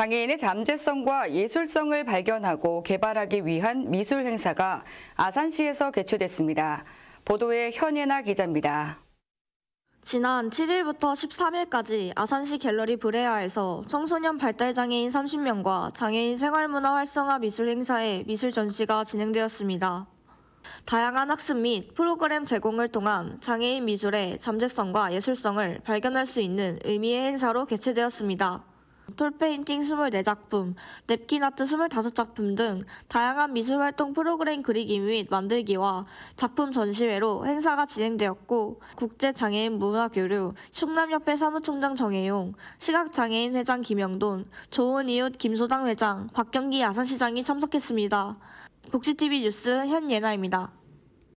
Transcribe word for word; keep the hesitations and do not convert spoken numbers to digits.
장애인의 잠재성과 예술성을 발견하고 개발하기 위한 미술 행사가 아산시에서 개최됐습니다. 보도에 현예나 기자입니다. 지난 칠 일부터 십삼 일까지 아산시 갤러리 브레아에서 청소년 발달장애인 삼십 명과 장애인 생활문화 활성화 미술 행사의 미술 전시가 진행되었습니다. 다양한 학습 및 프로그램 제공을 통한 장애인 미술의 잠재성과 예술성을 발견할 수 있는 의미의 행사로 개최되었습니다. 톨페인팅 이십사 작품, 넵킨아트 이십오 작품 등 다양한 미술활동 프로그램 그리기 및 만들기와 작품 전시회로 행사가 진행되었고, 국제장애인문화교류 충남협회 사무총장 정혜용, 시각장애인 회장 김영돈, 좋은 이웃 김소당 회장, 박경기 아산시장이 참석했습니다. 복지티비 뉴스 현예나입니다.